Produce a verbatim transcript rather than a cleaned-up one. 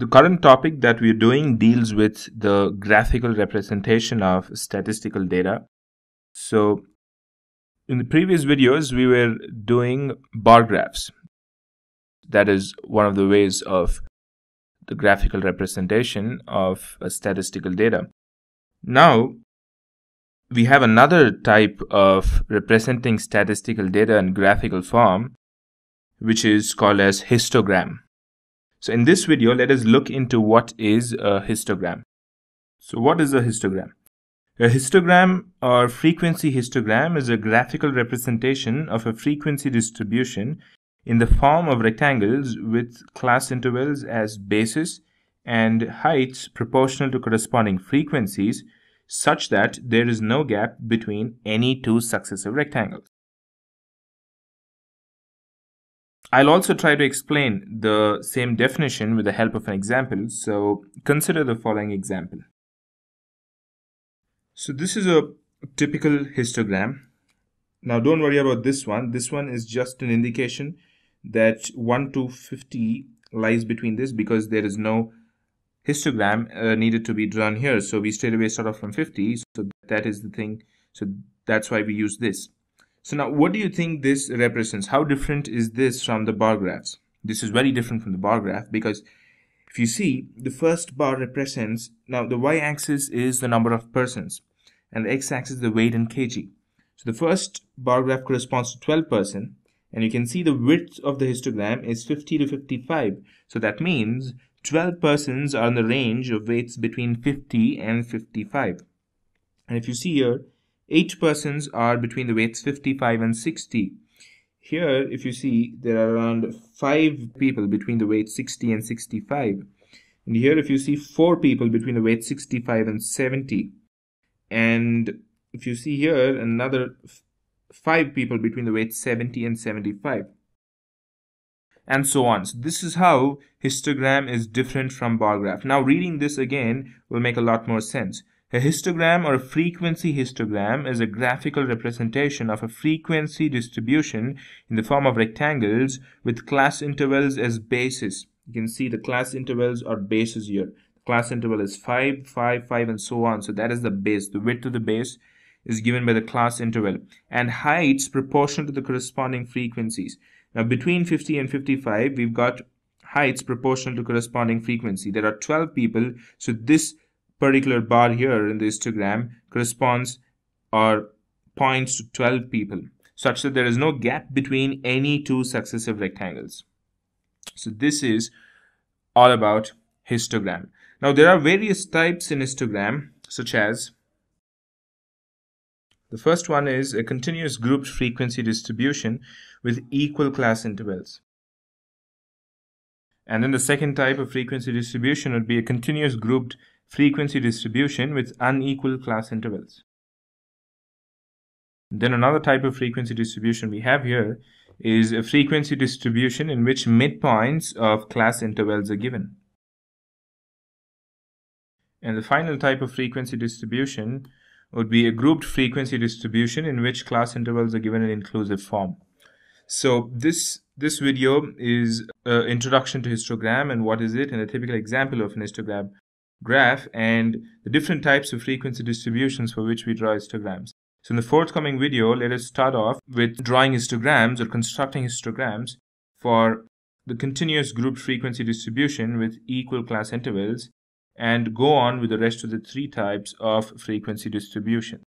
The current topic that we're doing deals with the graphical representation of statistical data. So in the previous videos, we were doing bar graphs. That is one of the ways of the graphical representation of statistical data. Now, we have another type of representing statistical data in graphical form, which is called as histogram. So in this video, let us look into what is a histogram. So what is a histogram? A histogram or frequency histogram is a graphical representation of a frequency distribution in the form of rectangles with class intervals as bases and heights proportional to corresponding frequencies such that there is no gap between any two successive rectangles. I'll also try to explain the same definition with the help of an example. So consider the following example. So this is a typical histogram. Now don't worry about this one. This one is just an indication that one to fifty lies between this because there is no histogram uh, needed to be drawn here. So we straight away start off from fifty. So that is the thing. So that's why we use this. So now, what do you think this represents? How different is this from the bar graphs? This is very different from the bar graph because if you see, the first bar represents, now the y-axis is the number of persons and the x-axis the weight in kg. So the first bar graph corresponds to twelve percent, and you can see the width of the histogram is fifty to fifty-five. So that means twelve persons are in the range of weights between fifty and fifty-five. And if you see here, eight persons are between the weights fifty-five and sixty. Here, if you see, there are around five people between the weights sixty and sixty-five. And here, if you see, four people between the weights sixty-five and seventy. And if you see here, another five people between the weights seventy and seventy-five. And so on. So this is how histogram is different from bar graph. Now, reading this again will make a lot more sense. A histogram or a frequency histogram is a graphical representation of a frequency distribution in the form of rectangles with class intervals as bases. You can see the class intervals are bases here. The class interval is five, five, five, and so on. So that is the base. The width of the base is given by the class interval. And heights proportional to the corresponding frequencies. Now between fifty and fifty-five, we've got heights proportional to corresponding frequency. There are twelve people, so this particular bar here in the histogram corresponds or points to twelve people, such that there is no gap between any two successive rectangles. So this is all about histogram. Now there are various types in histogram, such as the first one is a continuous grouped frequency distribution with equal class intervals. And then the second type of frequency distribution would be a continuous grouped frequency distribution with unequal class intervals. Then another type of frequency distribution we have here is a frequency distribution in which midpoints of class intervals are given. And the final type of frequency distribution would be a grouped frequency distribution in which class intervals are given in inclusive form. So this this video is an introduction to histogram and what is it and a typical example of an histogram graph and the different types of frequency distributions for which we draw histograms. So in the forthcoming video, let us start off with drawing histograms or constructing histograms for the continuous grouped frequency distribution with equal class intervals and go on with the rest of the three types of frequency distribution.